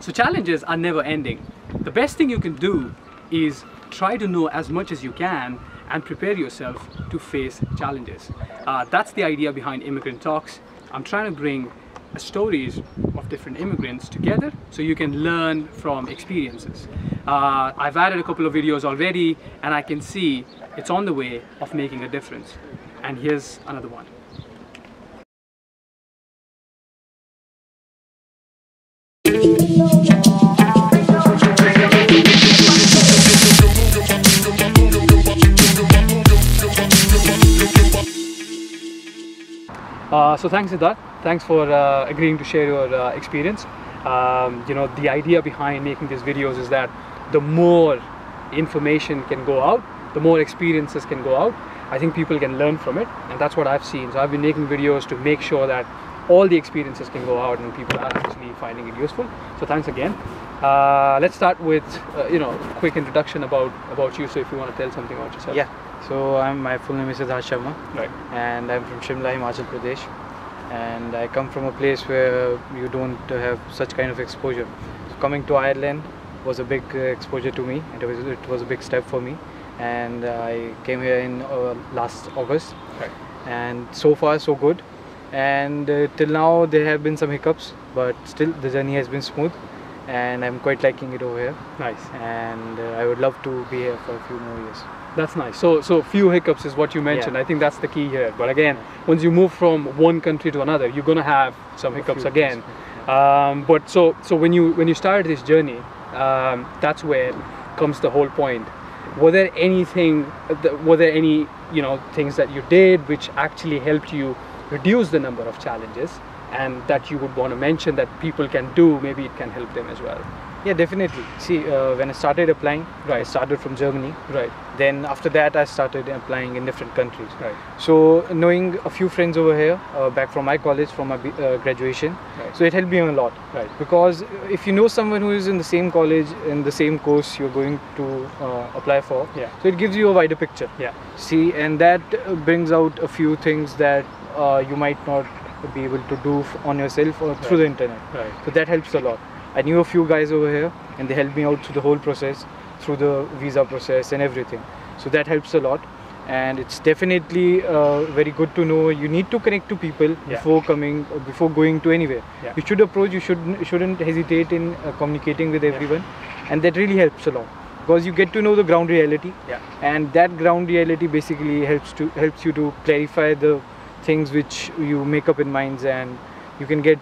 So challenges are never ending. The best thing you can do is try to know as much as you can and prepare yourself to face challenges. That's the idea behind Immigrant Talks. I'm trying to bring stories of different immigrants together so you can learn from experiences. I've added a couple of videos already and I can see it's on the way of making a difference. And here's another one. So thanks Siddharth, thanks for agreeing to share your experience. You know, the idea behind making these videos is that the more information can go out, the more experiences can go out, I think people can learn from it, and that's what I've seen. So I've been making videos to make sure that all the experiences can go out and people are actually finding it useful. So thanks again. Let's start with, you know, quick introduction about you. So if you want to tell something about yourself. Yeah. So my full name is Siddharth Sharma, right, and I'm from Shimla, Himachal Pradesh, and I come from a place where you don't have such kind of exposure. So coming to Ireland was a big exposure to me, and it was a big step for me, and I came here in last August, right, and so far so good, and till now there have been some hiccups, but still the journey has been smooth. And I'm quite liking it over here. Nice. And I would love to be here for a few more years. That's nice. So few hiccups is what you mentioned. Yeah. I think that's the key here. But again, yeah, once you move from one country to another, you're gonna have some hiccups again. Yeah. But so when you started this journey, that's where comes the whole point. Were there any things that you did which actually helped you reduce the number of challenges, and that you would want to mention that people can do, maybe it can help them as well? Yeah, definitely. See, when I started applying, right, I started from Germany. Right. Then after that, I started applying in different countries. Right. So knowing a few friends over here, back from my college, from my graduation, right, so it helped me a lot. Right. Because if you know someone who is in the same college, in the same course you're going to apply for, yeah, so it gives you a wider picture. Yeah. See, and that brings out a few things that you might not be able to do on yourself or through, right, the internet. Right. So that helps a lot. I knew a few guys over here and they helped me out through the whole process, through the visa process and everything. So that helps a lot, and it's definitely very good to know. You need to connect to people, yeah, before going to anywhere. Yeah. You should approach, you shouldn't hesitate in communicating with everyone, yeah, and that really helps a lot. Because you get to know the ground reality, yeah, and that ground reality basically helps you to clarify the things which you make up in minds, and you can get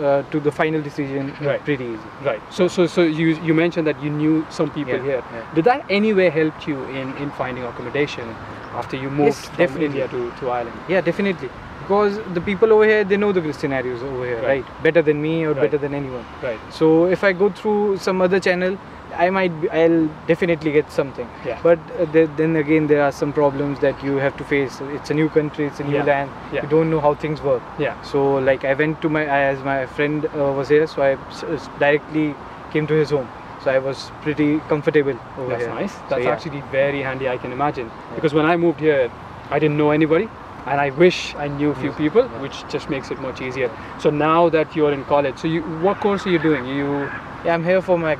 to the final decision, right, pretty easy. Right. So you mentioned that you knew some people, yeah, here. Yeah. Did that anywhere help you in finding accommodation after you moved, yes, from India to Ireland? Yeah, definitely. Because the people over here, they know the scenarios over here, right? Right? Better than me, or right, better than anyone. Right. So if I go through some other channel, I'll definitely get something. Yeah. But then again, there are some problems that you have to face. It's a new country, it's a new, yeah, land. Yeah. You don't know how things work. Yeah. So like I went to as my friend was here, so I directly came to his home. So I was pretty comfortable over here. That's nice. That's actually very handy, I can imagine. Yeah. Because when I moved here, I didn't know anybody. And I wish I knew a few people, yeah, which just makes it much easier. So now that you're in college, so what course are you doing? Yeah, I'm here for my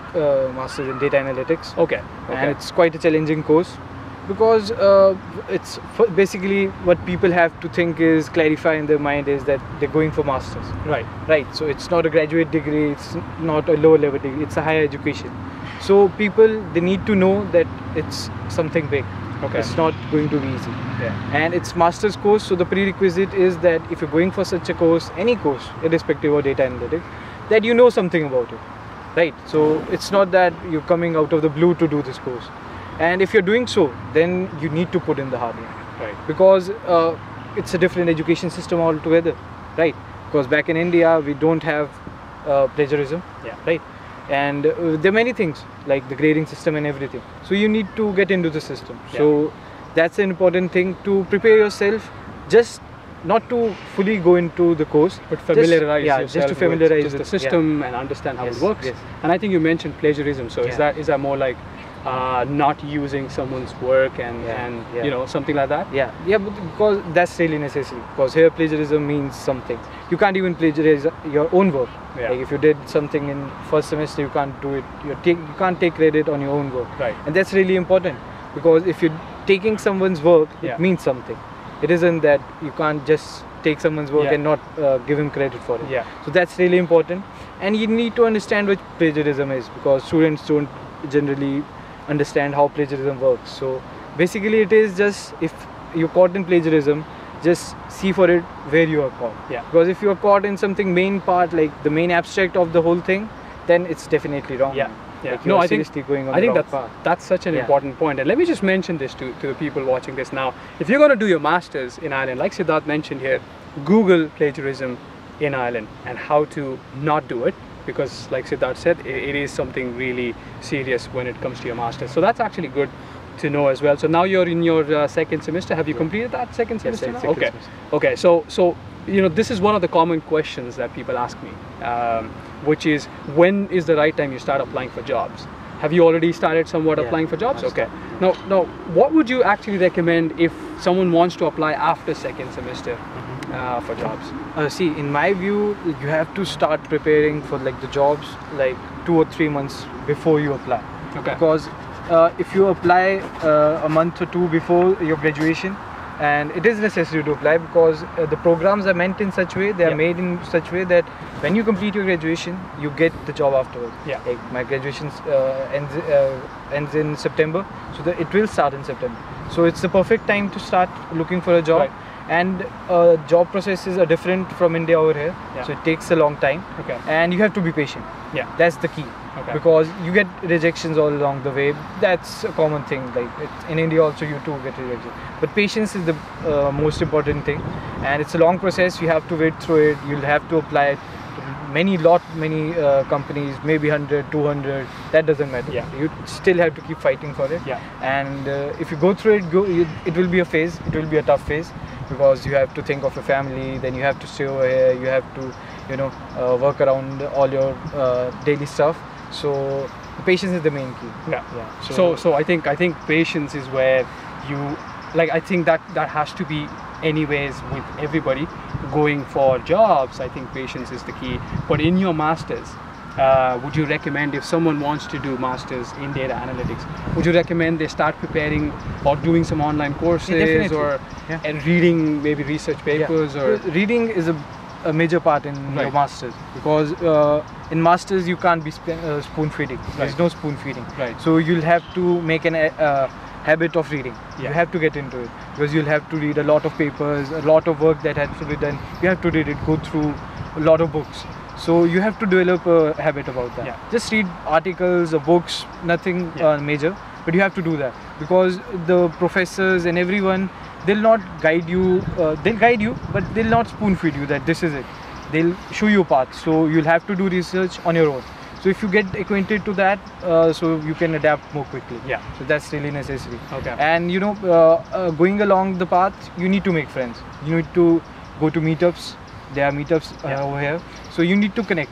Masters in Data Analytics. Okay. And it's quite a challenging course because it's basically what people have to think is, clarify in their mind is that they're going for Masters. Right. Right. So it's not a graduate degree, it's not a lower level degree, it's a higher education. So people, they need to know that it's something big. Okay. It's not going to be easy. Yeah. And it's master's course, so the prerequisite is that if you're going for such a course, any course, irrespective of data analytics, that you know something about it, right? So it's not that you're coming out of the blue to do this course. And if you're doing so, then you need to put in the hard work, right? Because it's a different education system altogether, right? Because back in India, we don't have plagiarism, yeah, right? And there are many things like the grading system and everything. So you need to get into the system. Yeah. So that's an important thing, to prepare yourself, just not to fully go into the course, but familiarize yourself with the system, yeah, and understand how, yes, it works. Yes. And I think you mentioned plagiarism. So yeah, is that more like not using someone's work and, you know, something like that. Yeah, yeah, because that's really necessary, because here plagiarism means something. You can't even plagiarize your own work. Yeah. Like if you did something in first semester, you can't do it. You can't take credit on your own work. Right. And that's really important, because if you're taking someone's work, it means something. It isn't that you can't just take someone's work and not give him credit for it. Yeah. So that's really important. And you need to understand what plagiarism is, because students don't generally understand how plagiarism works. So basically it is just, if you're caught in plagiarism, just see for it where you are caught. Yeah. Because if you are caught in something main part, like the main abstract of the whole thing, then it's definitely wrong. Yeah. Yeah. Like no, I think that's such an important point. And let me just mention this to the people watching this now. If you're going to do your Masters in Ireland, like Siddharth mentioned here, Google plagiarism in Ireland and how to not do it. Because like Siddharth said, it is something really serious when it comes to your Masters. So that's actually good to know as well. So now you're in your second semester. Have you completed that second semester? Yes, second semester. Okay. So you know, this is one of the common questions that people ask me, which is, when is the right time you start applying for jobs? Have you already started somewhat applying for jobs? Okay. Now, what would you actually recommend if someone wants to apply after second semester for jobs? See, in my view, you have to start preparing for like the jobs like 2 or 3 months before you apply. Okay. Because if you apply a month or two before your graduation, and it is necessary to apply, because the programs are meant in such way, they are made in such way that when you complete your graduation, you get the job afterwards. Yeah. Like my graduation ends in September, so it will start in September. So it's the perfect time to start looking for a job. Right. And job processes are different from India over here, so it takes a long time. Okay. And you have to be patient. Yeah. That's the key. Okay. Because you get rejections all along the way. That's a common thing. Like in India also, you too get rejected. But patience is the most important thing, and it's a long process. You have to wait through it. You'll have to apply to many companies, maybe 100, 200. That doesn't matter. Yeah. You still have to keep fighting for it. Yeah. And if you go through it, it will be a phase. It will be a tough phase, because you have to think of your family. Then you have to stay over here. You have to, you know, work around all your daily stuff. So patience is the main key. Yeah, yeah. So I think patience is where you, like, I think that has to be anyways with everybody going for jobs. I think patience is the key. But in your Masters, would you recommend, if someone wants to do Masters in data analytics, would you recommend they start preparing or doing some online courses or and reading maybe research papers? Or reading is a major part in your Masters, because in Masters you can't be spoon feeding. There's no spoon feeding. Right. So you'll have to make an habit of reading. Yeah. You have to get into it, because you'll have to read a lot of papers, a lot of work that has to be done. You have to read it, go through a lot of books. So you have to develop a habit about that. Yeah. Just read articles or books, nothing major, but you have to do that, because the professors and everyone, they'll not guide you, they'll guide you, but they'll not spoon feed you that this is it. They'll show you a path, so you'll have to do research on your own. So if you get acquainted to that, so you can adapt more quickly. Yeah. So that's really necessary. Okay. And you know, going along the path, you need to make friends. You need to go to meetups. There are meetups over here. So you need to connect,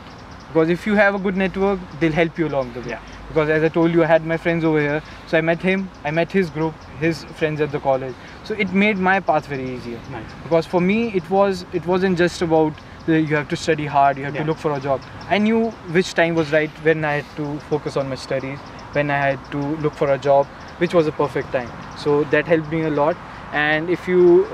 because if you have a good network, they'll help you along the way. Yeah. Because as I told you, I had my friends over here. So I met him, I met his group, his friends at the college. So it made my path very easier. Nice. Because for me, it wasn't just about you have to study hard, you have to look for a job. I knew which time was right, when I had to focus on my studies, when I had to look for a job, which was a perfect time. So that helped me a lot. And if you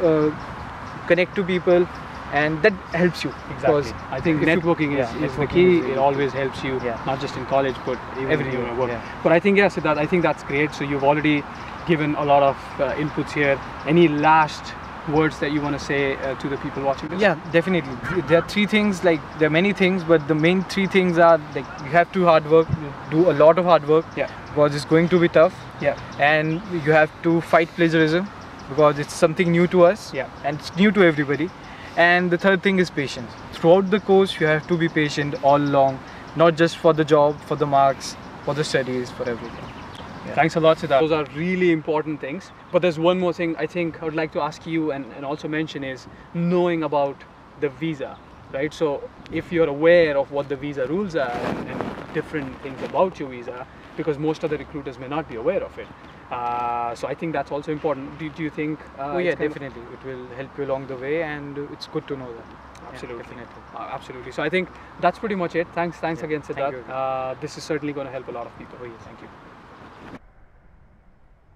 connect to people, and that helps you. Exactly. I think networking is the key. It always helps you, not just in college, but even everywhere. In your work. Yeah. But I think, Siddharth, I think that's great. So you've already given a lot of inputs here. Any last words that you want to say to the people watching this? Yeah, definitely. There are three things, like there are many things, but the main three things are, like, you have to hard work, do a lot of hard work, because it's going to be tough. Yeah. And you have to fight plagiarism, because it's something new to us, and it's new to everybody. And the third thing is patience. Throughout the course, you have to be patient all along, not just for the job, for the marks, for the studies, for everything. Yeah. Thanks a lot, Siddharth. Those are really important things. But there's one more thing I think I would like to ask you and also mention is knowing about the visa, right? So if you're aware of what the visa rules are and different things about your visa, because most other recruiters may not be aware of it. So I think that's also important. Do you think? Oh yeah, definitely. It will help you along the way, and it's good to know that. Absolutely, yeah, definitely. Absolutely. So I think that's pretty much it. Thanks yeah, again, Siddharth. This is certainly going to help a lot of people. Oh yeah, thank you.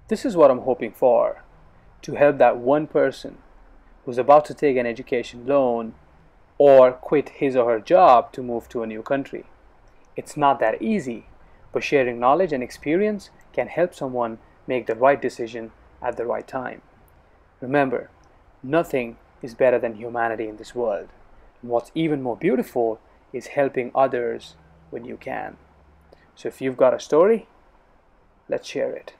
This is what I'm hoping for, to help that one person who's about to take an education loan or quit his or her job to move to a new country. It's not that easy, but sharing knowledge and experience can help someone make the right decision at the right time. Remember, nothing is better than humanity in this world. And what's even more beautiful is helping others when you can. So if you've got a story, let's share it.